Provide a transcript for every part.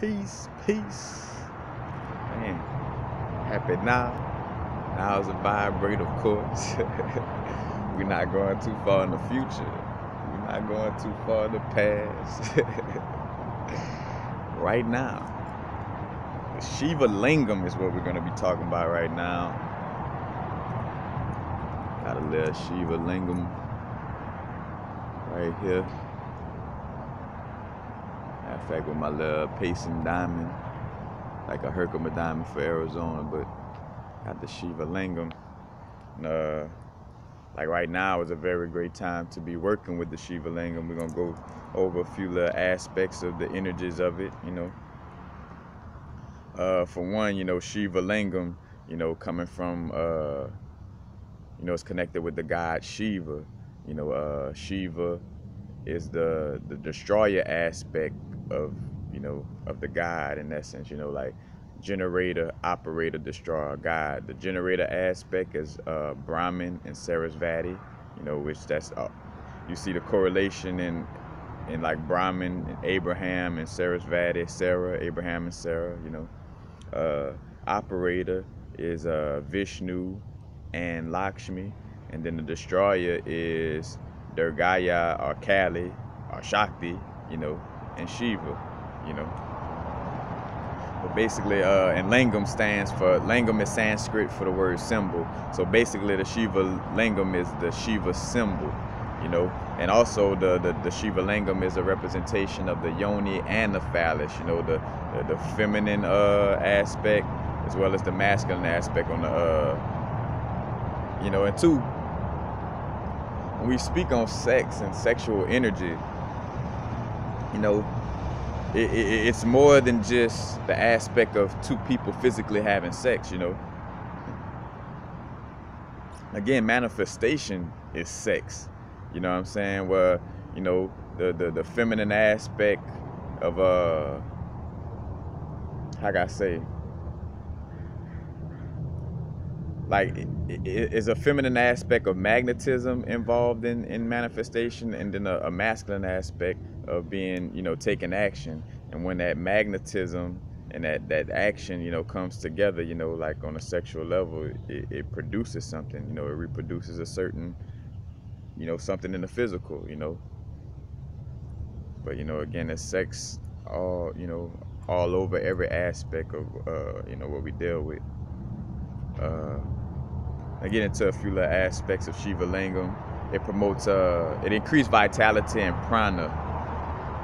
Peace. Man, happy now. Now is a vibrate, of course. We're not going too far in the future. We're not going too far in the past. Right now, the Shiva Lingam is what we're going to be talking about right now. Got a little Shiva Lingam right here. Matter of fact, with my little Pingala diamond, like a Herkimer diamond for Arizona, but got the Shiva Lingam. And, like right now is a very great time to be working with the Shiva Lingam. We're gonna go over a few little aspects of the energies of it, you know. For one, you know, Shiva Lingam, you know, coming from, you know, it's connected with the god Shiva. You know, Shiva is the destroyer aspect of, you know, of the god in essence, you know, like generator, operator, destroyer, god. The generator aspect is Brahman and Sarasvati, you know, which that's, you see the correlation in like Brahman and Abraham and Sarasvati, Sarah, Abraham and Sarah, you know. Operator is Vishnu and Lakshmi, and then the destroyer is Durga or Kali or Shakti, you know, and Shiva, you know. But basically, and Lingam stands for, Lingam is Sanskrit for the word symbol. So basically the Shiva Lingam is the Shiva symbol, you know. And also the Shiva Lingam is a representation of the yoni and the phallus, you know, the feminine aspect as well as the masculine aspect on the, you know. And two, when we speak on sex and sexual energy, you know, it's more than just the aspect of two people physically having sex, you know. Again, manifestation is sex, you know what I'm saying? Where, you know, the feminine aspect of, how can I say? Like, is a feminine aspect of magnetism involved in manifestation, and then a masculine aspect of being, you know, taking action. And when that magnetism and that action, you know, comes together, you know, like on a sexual level, it produces something, you know, it reproduces a certain, you know, something in the physical, you know. But, you know, again, it's sex all, you know, all over every aspect of, you know, what we deal with. I get into a few little aspects of Shiva Lingam. It promotes, it increased vitality and prana.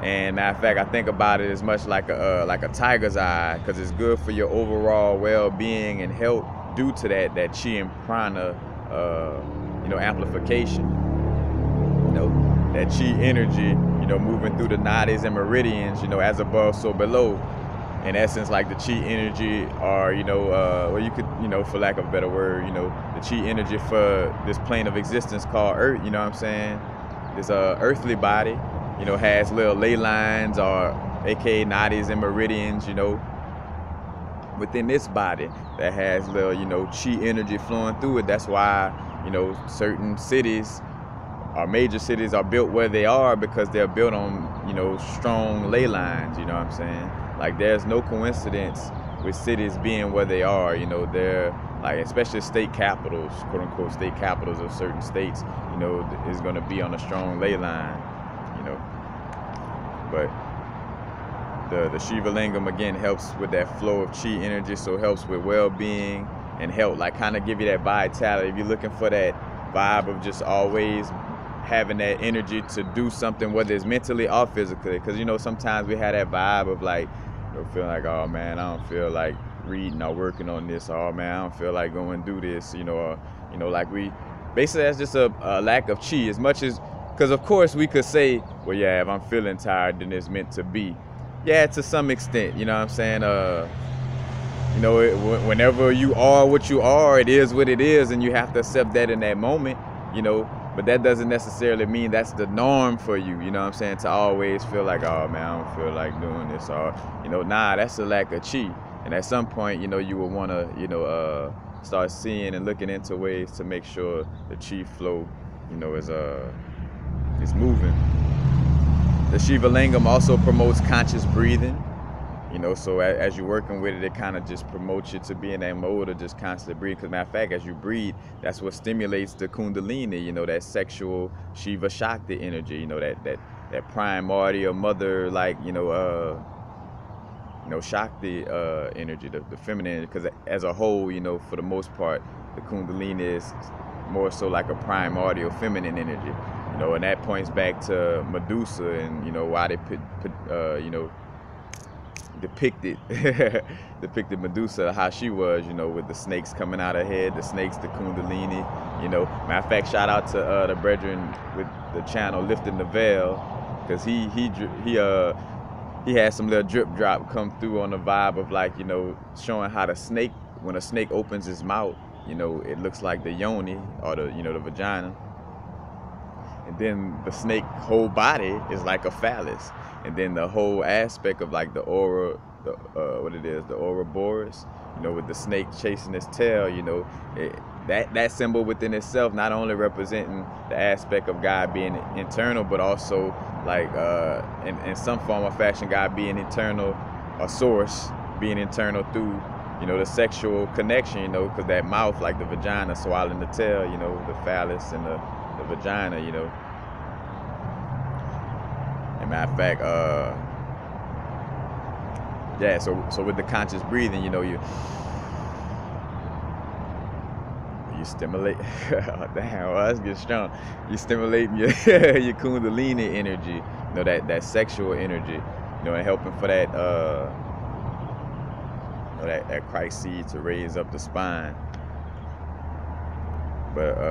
And matter of fact, I think about it as much like a tiger's eye, because it's good for your overall well-being and health due to that chi and prana, you know, amplification. You know, that chi energy, you know, moving through the nadis and meridians, you know, as above, so below. In essence, like the chi energy, or, you know, or you could, you know, for lack of a better word, you know, the chi energy for this plane of existence called Earth, you know what I'm saying? This earthly body, you know, has little ley lines, or aka nadis and meridians, you know, within this body that has little, you know, chi energy flowing through it. That's why, you know, certain cities, or major cities, are built where they are, because they're built on, you know, strong ley lines, you know what I'm saying? Like, there's no coincidence with cities being where they are, you know. They're, like, especially state capitals, quote-unquote state capitals of certain states, you know, is going to be on a strong ley line, you know. But the Shiva Lingam, again, helps with that flow of chi energy, so it helps with well-being and health, like, kind of give you that vitality. If you're looking for that vibe of just always having that energy to do something, whether it's mentally or physically, because, you know, sometimes we have that vibe of, like, feeling like, oh man, I don't feel like reading or working on this, or, oh man, I don't feel like going to do this, you know, or, you know, like, we basically, that's just a lack of chi, as much as, because of course we could say, well, yeah, if I'm feeling tired, then it's meant to be. Yeah, to some extent, you know what I'm saying? You know, whenever you are what you are, it is what it is, and you have to accept that in that moment, you know. But that doesn't necessarily mean that's the norm for you, you know what I'm saying? To always feel like, oh man, I don't feel like doing this, or, you know, nah, that's a lack of chi. And at some point, you know, you will want to, you know, start seeing and looking into ways to make sure the chi flow, you know, is moving. The Shiva Lingam also promotes conscious breathing, you You know, so as you're working with it, it kind of just promotes you to be in that mode of just constantly breathing. Because, matter of fact, as you breathe, that's what stimulates the Kundalini, you know, that sexual Shiva Shakti energy, you know, that primordial mother, like, you know, Shakti energy, the feminine. Because as a whole, you know, for the most part, the Kundalini is more so like a primordial feminine energy, you know, and that points back to Medusa and, you know, why they depicted Medusa, how she was, you know, with the snakes coming out of her head, the snakes, the Kundalini, you know. Matter of fact, shout out to the brethren with the channel Lifting the Veil, because he had some little drip drop come through on the vibe of, like, you know, showing how the snake, when a snake opens his mouth, you know, it looks like the yoni, or the, you know, the vagina. And then the snake whole body is like a phallus. And then the whole aspect of, like, the Ouroboros, you know, with the snake chasing its tail, you know, that symbol within itself, not only representing the aspect of God being internal, but also, like, in some form or fashion, God being internal, a source being internal through, you know, the sexual connection, you know, because that mouth, like the vagina swallowing the tail, you know, the phallus and the vagina, you know. And matter of fact, yeah, so with the conscious breathing, you know, you stimulate, oh, damn, well, that's getting strong. You stimulate your, your Kundalini energy, you know, that sexual energy, you know, and helping for that, you know, that Christ seed to raise up the spine. But, you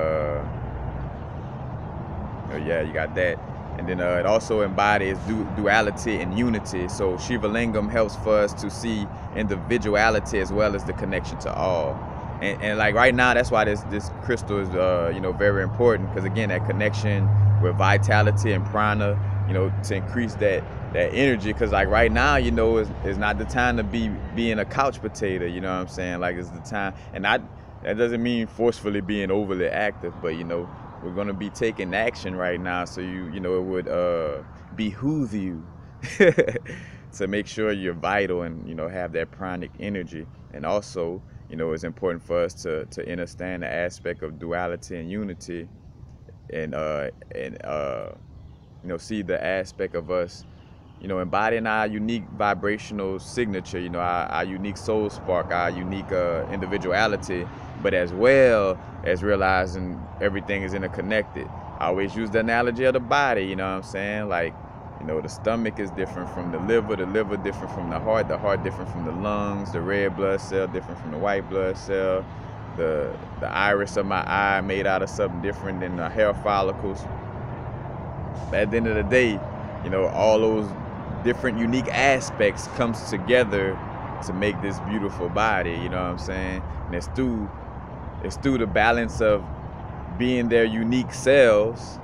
know, yeah, you got that. And then it also embodies duality and unity. So Shiva Lingam helps for us to see individuality as well as the connection to all. And like right now, that's why this crystal is, you know, very important. Because again, that connection with vitality and prana, you know, to increase that energy. Because like right now, you know, it's not the time to be being a couch potato. You know what I'm saying? Like, it's the time. And that doesn't mean forcefully being overly active, but, you know, we're going to be taking action right now, so you know, it would behoove you to make sure you're vital and, you know, have that pranic energy. And also, you know, it's important for us to understand the aspect of duality and unity, and you know, see the aspect of us, you know, embodying our unique vibrational signature, you know, our unique soul spark, our unique individuality, but as well as realizing everything is interconnected. I always use the analogy of the body, you know what I'm saying? Like, you know, the stomach is different from the liver different from the heart different from the lungs, the red blood cell different from the white blood cell, the iris of my eye made out of something different than the hair follicles. But at the end of the day, you know, all those different unique aspects comes together to make this beautiful body, you know what I'm saying? And it's through the balance of being their unique selves,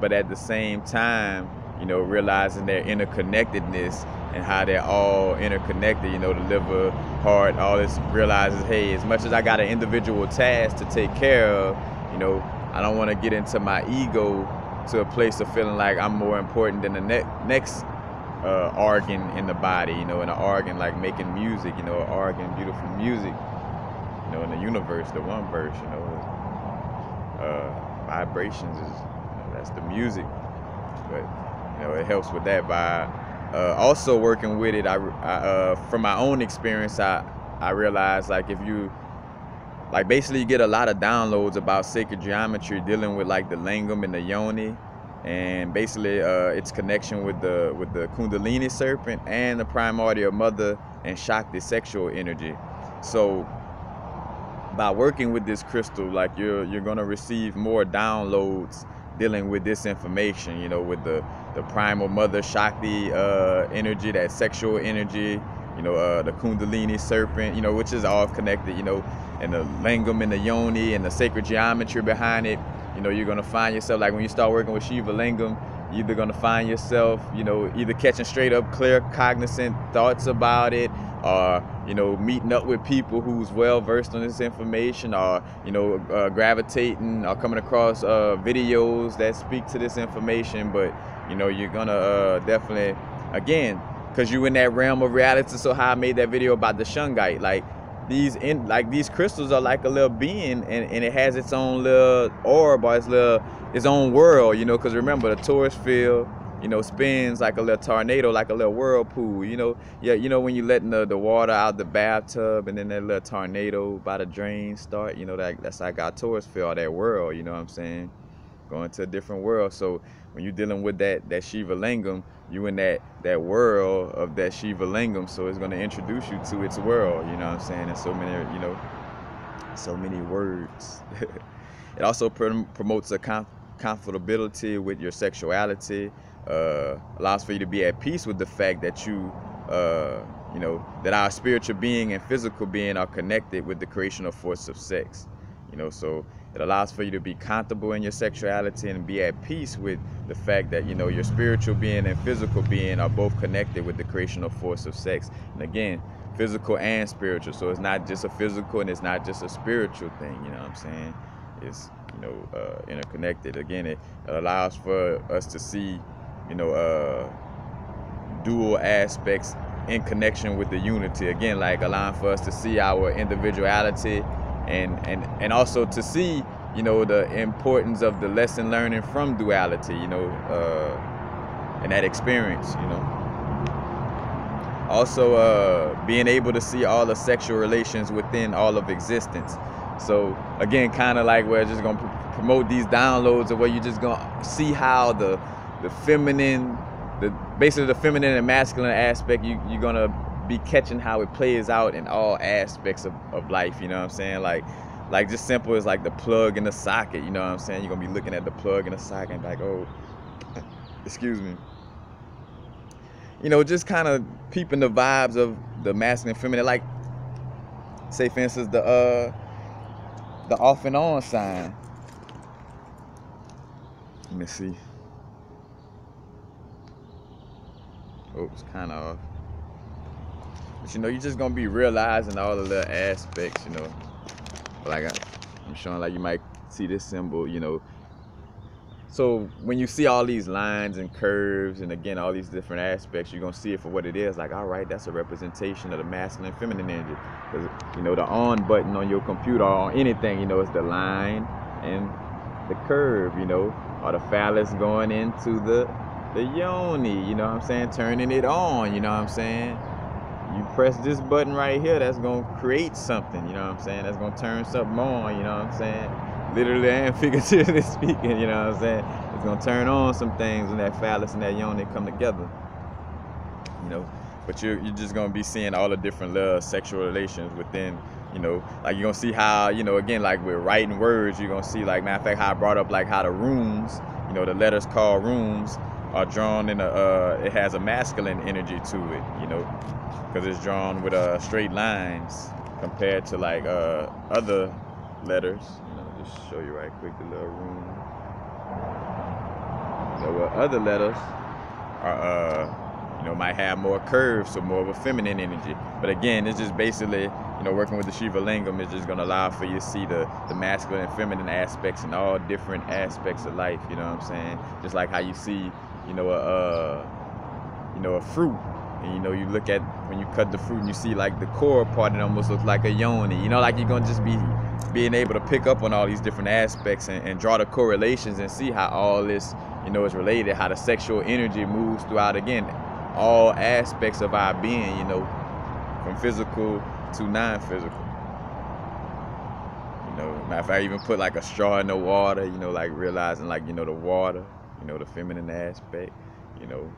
but at the same time, you know, realizing their interconnectedness and how they're all interconnected, you know, the liver, heart, all this realizes, hey, as much as I got an individual task to take care of, you know, I don't want to get into my ego to a place of feeling like I'm more important than the next organ in the body, you know, and an organ like making music, you know, an organ, beautiful music, you know, in the universe, the one verse, you know, vibrations is, you know, that's the music. But, you know, it helps with that vibe. Also working with it, I from my own experience, I realized, like, if you, like, basically you get a lot of downloads about sacred geometry dealing with, like, the lingam and the yoni, and basically its connection with the Kundalini serpent and the primordial mother and Shakti sexual energy. So by working with this crystal, like, you're gonna receive more downloads dealing with this information, you know, with the primal mother Shakti energy, that sexual energy, you know, the Kundalini serpent, you know, which is all connected, you know, and the lingam and the yoni and the sacred geometry behind it. You know, you're gonna find yourself, like, when you start working with Shiva Lingam, you're either gonna find yourself, you know, either catching straight up clear cognizant thoughts about it, or, you know, meeting up with people who's well versed on this information, or, you know, gravitating or coming across videos that speak to this information. But, you know, you're gonna definitely, again, because you in that realm of reality. So how I made that video about the shungite, like these crystals are like a little being, and it has its own little orb or its own world, you know, because remember the tourist field, you know, spins like a little tornado, like a little whirlpool, you know. Yeah, you know, when you're letting the water out the bathtub and then that little tornado by the drain start, you know, that's like our tourist field, or that world, you know what I'm saying, going to a different world. So when you're dealing with that Shiva Lingam, you in that world of that Shiva Lingam, so it's going to introduce you to its world, you know what I'm saying. And so many words. It also promotes a comfortability with your sexuality, allows for you to be at peace with the fact that you know, that our spiritual being and physical being are connected with the creational force of sex, you know. So it allows for you to be comfortable in your sexuality and be at peace with the fact that, you know, your spiritual being and physical being are both connected with the creational force of sex. And again, physical and spiritual. So it's not just a physical and it's not just a spiritual thing, you know what I'm saying? It's, you know, interconnected. Again, it allows for us to see, you know, dual aspects in connection with the unity. Again, like allowing for us to see our individuality and also to see, you know, the importance of the lesson learning from duality, you know, and that experience, you know. Also, being able to see all the sexual relations within all of existence. So again, kind of like we're just going to promote these downloads of where you're just going to see how the feminine, basically the feminine and masculine aspect, you're going to be catching how it plays out in all aspects of life, you know what I'm saying? Like just simple as like the plug in the socket, you know what I'm saying? You're gonna be looking at the plug in the socket and be like, oh, excuse me, you know, just kind of peeping the vibes of the masculine, feminine. Like, say for instance, the off and on sign. Let me see. Oh, it's kind of off. But, you know, you're just gonna be realizing all the little aspects, you know. Like I'm showing, like you might see this symbol, you know. So when you see all these lines and curves and again all these different aspects, you're gonna see it for what it is. Like, all right, that's a representation of the masculine and feminine energy. Because, you know, the on button on your computer or on anything, you know, it's the line and the curve, you know, or the phallus going into the yoni, you know what I'm saying, turning it on, you know what I'm saying. You press this button right here, that's gonna create something, you know what I'm saying? That's gonna turn something on, you know what I'm saying? Literally and figuratively speaking, you know what I'm saying? It's gonna turn on some things when that phallus and that yoni come together, you know? But you're just gonna be seeing all the different love, sexual relations within, you know? Like, you're gonna see how, you know, again, like with writing words, you're gonna see, like, matter of fact, how I brought up, like, how the rooms, you know, the letters called rooms are drawn in a, it has a masculine energy to it, you know? Because it's drawn with straight lines compared to like other letters. You know, just show you right quick the little room. So what other letters are, you know, might have more curves, so more of a feminine energy. But again, it's just basically, you know, working with the Shiva Lingam is just gonna allow for you to see the masculine and feminine aspects in all different aspects of life. You know what I'm saying? Just like how you see, you know, a fruit. And, you know, you look at when you cut the fruit and you see like the core part, it almost looks like a yoni, you know, like you're gonna just be being able to pick up on all these different aspects and draw the correlations and see how all this, you know, is related, how the sexual energy moves throughout, again, all aspects of our being, you know, from physical to non-physical. You know, matter of fact, I even put like a straw in the water, you know, like realizing like, you know, the water, you know, the feminine aspect, you know,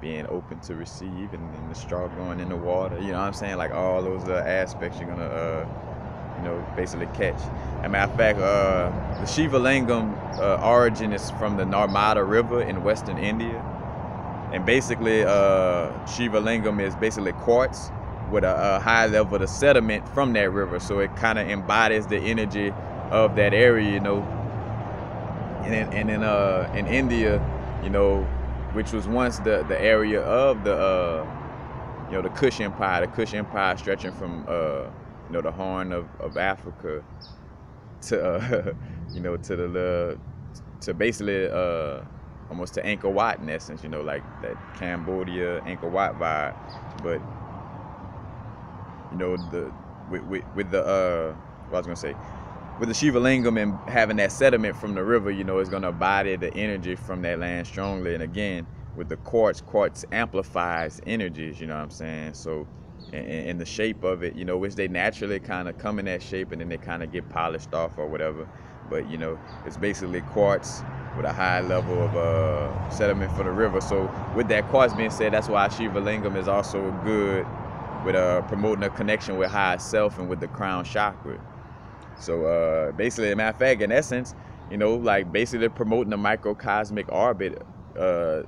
being open to receive and the straw going in the water, you know what I'm saying? Like all those aspects you're gonna, you know, basically catch. As a matter of fact, the Shiva Lingam origin is from the Narmada River in Western India. And basically, Shiva Lingam is basically quartz with a high level of sediment from that river. So it kind of embodies the energy of that area, you know? And in India, you know, which was once the area of the, you know, the Kush Empire stretching from, you know, the Horn of Africa to, you know, to basically almost to Angkor Wat in essence, you know, like that Cambodia, Angkor Wat vibe. But, you know, with the Shiva Lingam and having that sediment from the river, you know, it's going to embody the energy from that land strongly. And again, with the quartz, quartz amplifies energies, you know what I'm saying? So, and the shape of it, you know, which they naturally kind of come in that shape and then they kind of get polished off or whatever. But, you know, it's basically quartz with a high level of sediment for the river. So with that quartz being said, that's why Shiva Lingam is also good with promoting a connection with higher self and with the crown chakra. So basically, as a matter of fact, in essence, you know, like basically promoting a microcosmic orbit,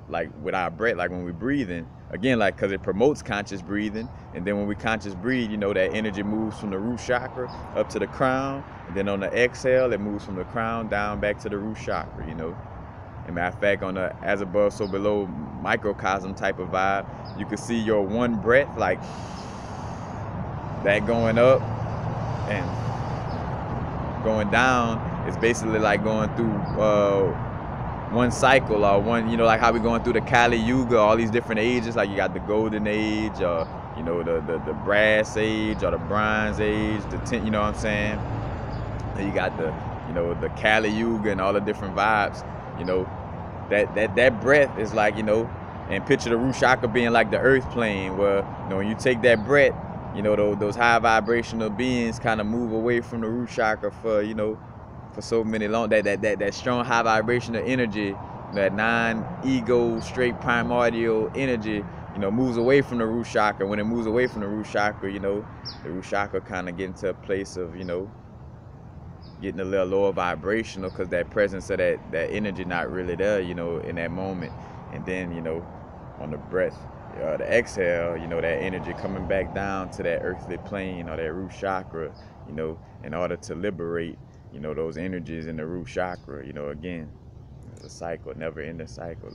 like with our breath, like when we're breathing. Again, like, because it promotes conscious breathing. And then when we conscious breathe, you know, that energy moves from the root chakra up to the crown. And then on the exhale, it moves from the crown down back to the root chakra, you know. And matter of fact, on the as above, so below microcosm type of vibe, you can see your one breath, like, that going up and going down. It's basically like going through one cycle or one, you know, like how we're going through the Kali Yuga, all these different ages, like you got the golden age or, you know, the brass age or the bronze age, you know what I'm saying? And you got the, you know, the Kali Yuga and all the different vibes, you know, that breath is like, you know, and picture the root chakra being like the earth plane where, you know, when you take that breath, you know, those high vibrational beings kind of move away from the root chakra for, you know, for so many long, that strong high vibrational energy, that non-ego, straight primordial energy, you know, moves away from the root chakra. When it moves away from the root chakra, you know, the root chakra kind of get into a place of, you know, getting a little lower vibrational because that presence of that energy not really there, you know, in that moment. And then, you know, on the breath, the exhale, you know, that energy coming back down to that earthly plane or that root chakra, you know, in order to liberate, you know, those energies in the root chakra, you know, again, it's a cycle, never ending cycle.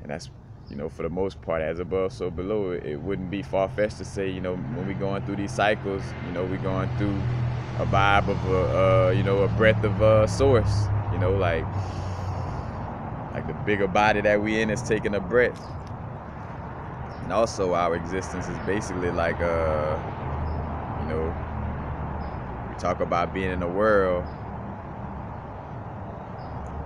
And that's, you know, for the most part, as above, so below, it wouldn't be far-fetched to say, you know, when we're going through these cycles, you know, we're going through a vibe of, you know, a breath of source, you know, like the bigger body that we in is taking a breath. And also our existence is basically like, you know, talk about being in the world,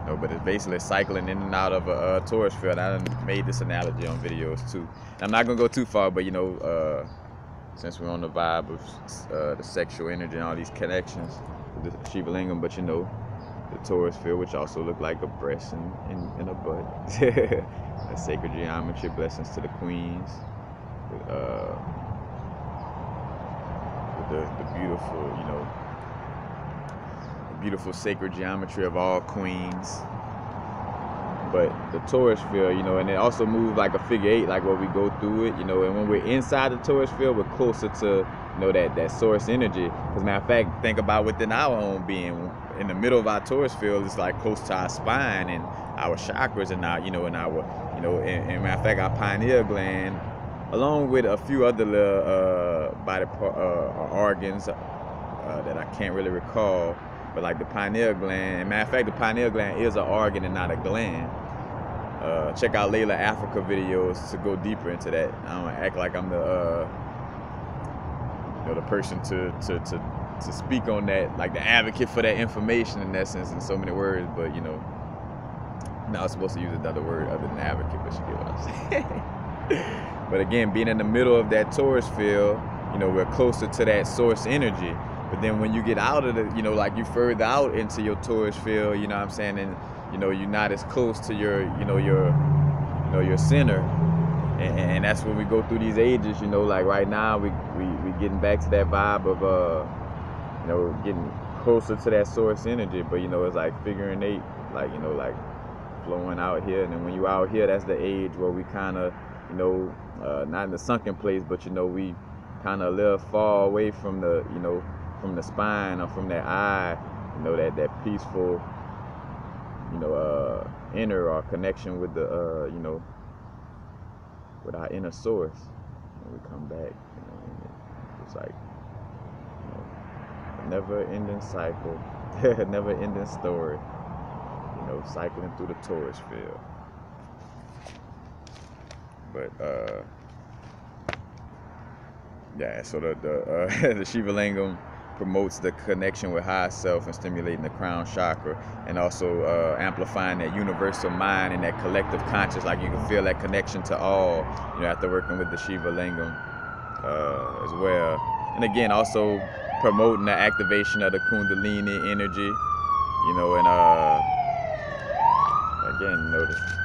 no, but it's basically cycling in and out of a tourist field. I done made this analogy on videos too. And I'm not gonna go too far, but you know, since we're on the vibe of the sexual energy and all these connections with the Shiva Lingam, but you know, the tourist field, which also look like a breast and a butt, a sacred geometry, blessings to the queens. The beautiful, you know, the beautiful sacred geometry of all queens. But the Taurus field, you know, and it also moves like a figure 8, like where we go through it, you know. And when we're inside the Taurus field, we're closer to, you know, that source energy. Because matter of fact, think about within our own being, in the middle of our Taurus field, it's like close to our spine and our chakras and our, you know, and matter of fact, our pineal gland, along with a few other little body organs that I can't really recall, but like the pineal gland. And matter of fact, the pineal gland is an organ and not a gland. Check out Layla Africa videos to go deeper into that. I don't act like I'm the you know, the person to speak on that, like the advocate for that information in essence, in so many words. But you know, no, I was supposed to use another word other than advocate, but you get what I'm saying. But again, being in the middle of that Taurus field, you know, we're closer to that source energy. But then when you get out of the, you know, like you further out into your Taurus field, you know what I'm saying, and you know, you're not as close to your, you know, your center. And that's when we go through these ages, you know, like right now we getting back to that vibe of you know, getting closer to that source energy. But you know, it's like figure 8, like, you know, like flowing out here. And then when you out here, that's the age where we kind of, you know, not in the sunken place, but you know, we kind of a little far away from the, you know, from the spine or from that eye, you know, that peaceful, you know, inner or connection with the, you know, with our inner source. When we come back, you know, and it's like, you know, a never-ending cycle, never-ending story. know, cycling through the tourist field. But yeah, so the Shiva Lingam promotes the connection with high self and stimulating the crown chakra, and also amplifying that universal mind and that collective conscious. Like, you can feel that connection to all, you know, after working with the Shiva Lingam as well. And again, also promoting the activation of the Kundalini energy, you know, and again, notice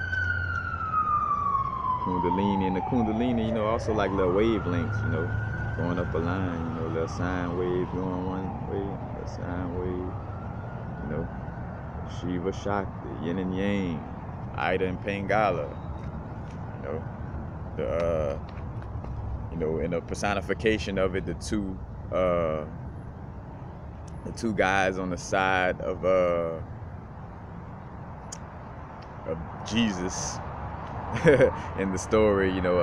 Kundalini, and the Kundalini, you know, also like little wavelengths, you know, going up a line, you know, little sine waves going one way, little sine wave, you know, Shiva Shakti, yin and yang, Ida and Pingala, you know, the, you know, in a personification of it, the two guys on the side of Jesus in the story, you know,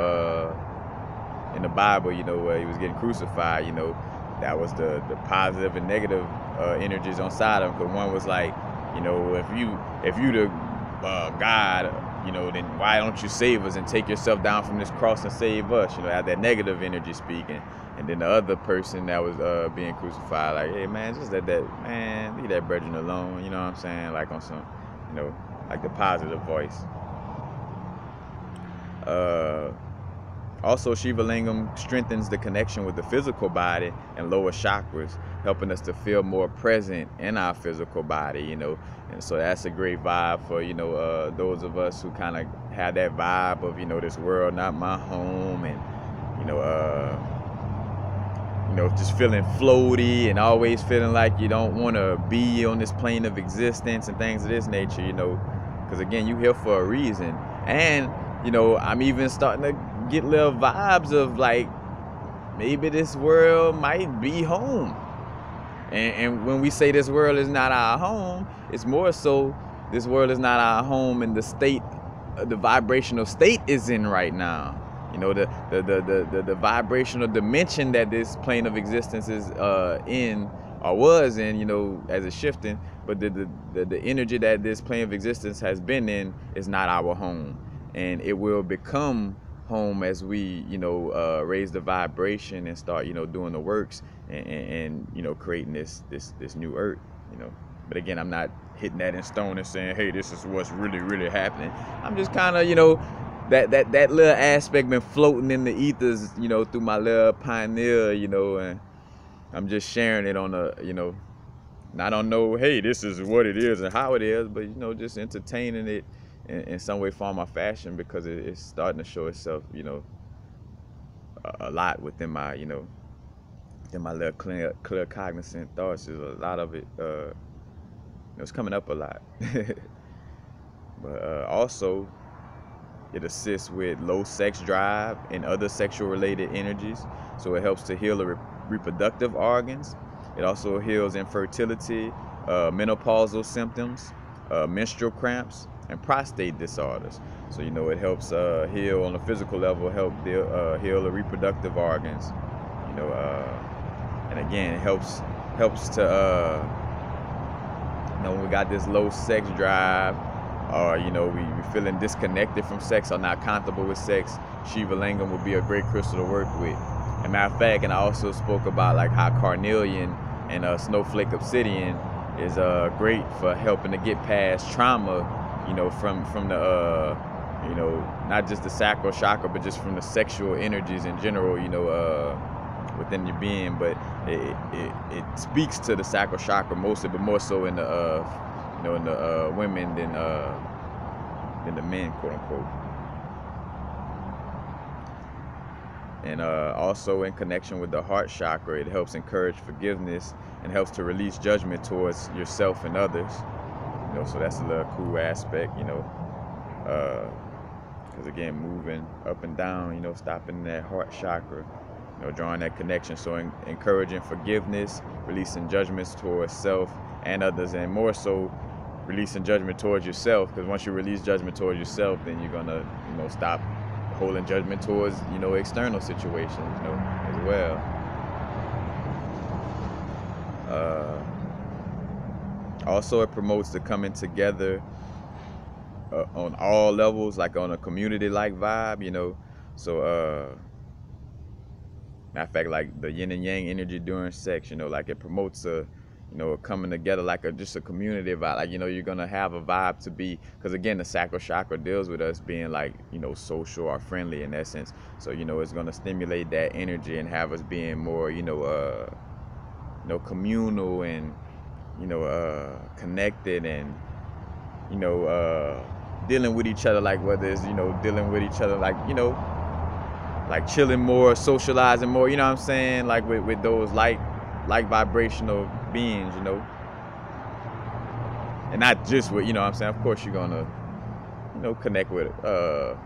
in the Bible, you know, where he was getting crucified, you know, that was the positive and negative energies on side of him. Because one was like, you know, if you the God, you know, then why don't you save us and take yourself down from this cross and save us? You know, have that negative energy speaking. And then the other person that was being crucified, like, hey man, just let that man, leave that brethren alone. You know what I'm saying? Like on some, you know, like the positive voice. Also, Shiva Lingam strengthens the connection with the physical body and lower chakras, helping us to feel more present in our physical body, you know. And so that's a great vibe for, you know, those of us who kind of have that vibe of, you know, this world not my home, and, you know, just feeling floaty and always feeling like you don't want to be on this plane of existence and things of this nature, you know, because again, you're here for a reason. And, you know, I'm even starting to get little vibes of like maybe this world might be home, and when we say this world is not our home, it's more so this world is not our home and the state, the vibrational state is in right now, you know, the vibrational dimension that this plane of existence is in, or was in, you know, as it's shifting. But the energy that this plane of existence has been in is not our home, and it will become home as we, you know, raise the vibration and start, you know, doing the works and you know, creating this new earth, you know. But again, I'm not hitting that in stone and saying, hey, this is what's really happening. I'm just kind of, you know, that little aspect been floating in the ethers, you know, through my little pioneer, you know, and I'm just sharing it on a, you know, not on no, hey, this is what it is and how it is, but, you know, just entertaining it in some way, form, or fashion, because it's starting to show itself, you know, a lot within my, you know, in my little clear cognizant thoughts. There's a lot of it, it's coming up a lot. But also, it assists with low sex drive and other sexual-related energies, so it helps to heal the reproductive organs. It also heals infertility, menopausal symptoms, menstrual cramps, and prostate disorders. So, you know, it helps heal on a physical level, help heal the reproductive organs, you know, and again, it helps to, you know, when we got this low sex drive, or, you know, we're feeling disconnected from sex or not comfortable with sex, Shiva Lingam would be a great crystal to work with. As a matter of fact, and I also spoke about like how carnelian and snowflake obsidian is great for helping to get past trauma, you know, from the, you know, not just the sacral chakra, but just from the sexual energies in general, you know, within your being. But it speaks to the sacral chakra mostly, but more so in the, you know, in the women than the men, quote unquote. And also in connection with the heart chakra, it helps encourage forgiveness and helps to release judgment towards yourself and others. You know, so that's a little cool aspect, you know, because again, moving up and down, you know, stopping that heart chakra, you know, drawing that connection. So encouraging forgiveness, releasing judgments towards self and others, and more so releasing judgment towards yourself, because once you release judgment towards yourself, then you're gonna, you know, stop holding judgment towards, you know, external situations, you know, as well. Also, it promotes the coming together on all levels, like on a community-like vibe, you know. So, matter of fact, like the yin and yang energy during sex, you know, like it promotes a, you know, coming together, like a, just a community vibe. Like, you know, you're going to have a vibe to be, because again, the sacral chakra deals with us being like, you know, social or friendly in essence. So, you know, it's going to stimulate that energy and have us being more, you know, communal and, you know, connected and, you know, dealing with each other, like whether it's, you know, dealing with each other, like, you know, like chilling more, socializing more, you know what I'm saying? Like with those like vibrational beings, you know, and not just with, you know what I'm saying? Of course you're going to, you know, connect with, because,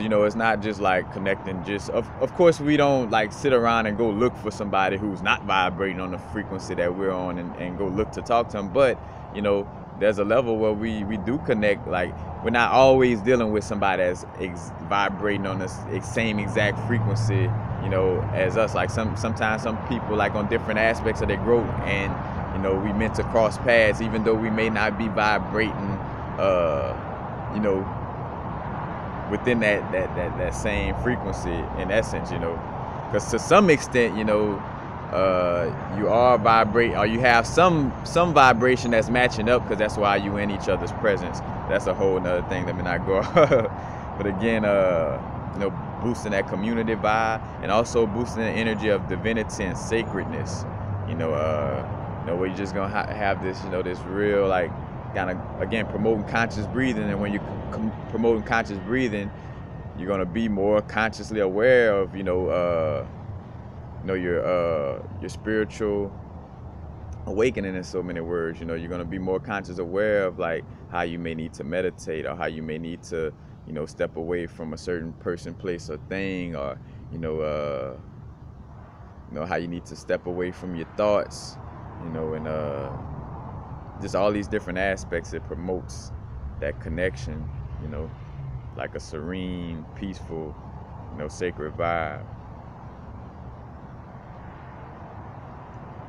you know, it's not just like connecting just, of course we don't like sit around and go look for somebody who's not vibrating on the frequency that we're on and go look to talk to them. But, you know, there's a level where we do connect. Like, we're not always dealing with somebody that's vibrating on the same exact frequency, you know, as us. Like sometimes some people, like on different aspects of their growth, and, you know, we meant to cross paths, even though we may not be vibrating, you know, within that same frequency in essence, you know, because to some extent, you know, you are vibrating, or you have some vibration that's matching up, because that's why you in each other's presence. That's a whole nother thing that may not go. But again, you know, boosting that community vibe, and also boosting the energy of divinity and sacredness, you know, where you're just gonna have this, you know, this real, like, kind of, again, promoting conscious breathing. And when you're promoting conscious breathing, you're gonna be more consciously aware of, you know, your spiritual awakening, in so many words. You know, you're gonna be more conscious, aware of like how you may need to meditate, or how you may need to, you know, step away from a certain person, place, or thing, or, you know, how you need to step away from your thoughts, you know, and just all these different aspects. It promotes that connection, you know, like a serene, peaceful, you know, sacred vibe.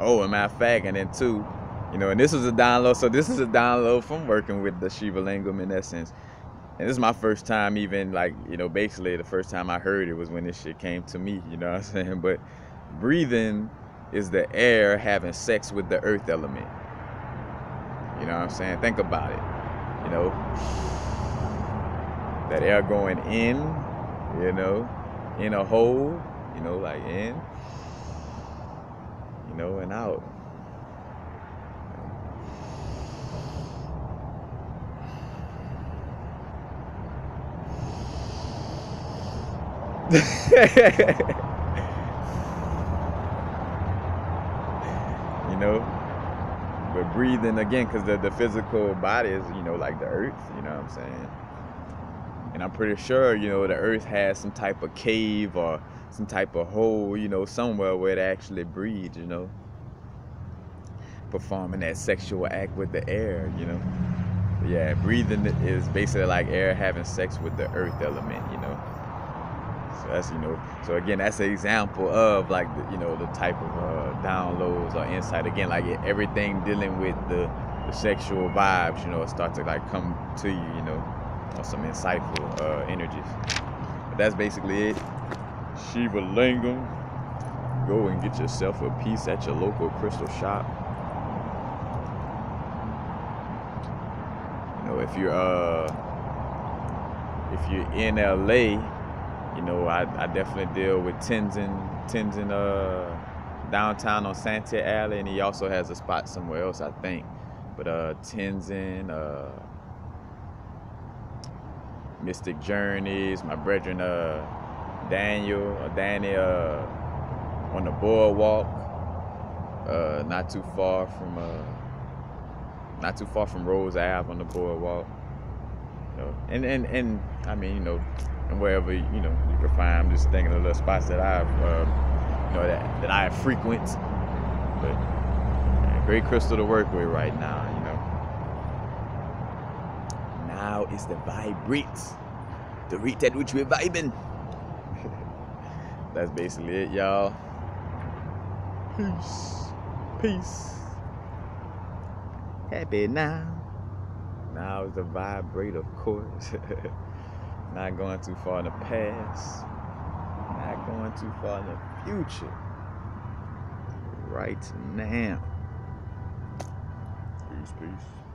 Oh, and matter of fact, and then too, you know, and this was a download. So this is a download from working with the Shiva Lingam in essence. And this is my first time even, like, you know, basically the first time I heard it was when this shit came to me, you know what I'm saying? But breathing is the air having sex with the earth element. You know what I'm saying? Think about it, you know, that air going in, you know, in a hole, you know, like in, you know, and out. You know, but breathing again, because the physical body is, you know, like the earth, you know what I'm saying? And I'm pretty sure, you know, the earth has some type of cave or some type of hole, you know, somewhere where it actually breathes, you know, performing that sexual act with the air, you know. But yeah, breathing is basically like air having sex with the earth element, you know. So that's, you know, so again, that's an example of like the, you know, the type of downloads or insight. Again, like everything dealing with the sexual vibes, you know, it starts to like come to you, you know, or some insightful energies. But that's basically it. Shiva Lingam. Go and get yourself a piece at your local crystal shop. You know, if you're in LA, you know, I definitely deal with Tenzin downtown on Santa Alley, and he also has a spot somewhere else, I think. But Tenzin, Mystic Journeys, my brethren, Danny, on the boardwalk, not too far from Rose Ave on the boardwalk, you know, and I mean, you know, and wherever, you know, you can find. I'm just thinking of little spots that I've, you know, that I frequent. But yeah, great crystal to work with right now, you know. Now is the vibrate, the rate at which we're vibing. That's basically it, y'all. Peace. Peace. Happy now. Now is the vibrate, of course. Not going too far in the past. Not going too far in the future. Right now. Peace, peace.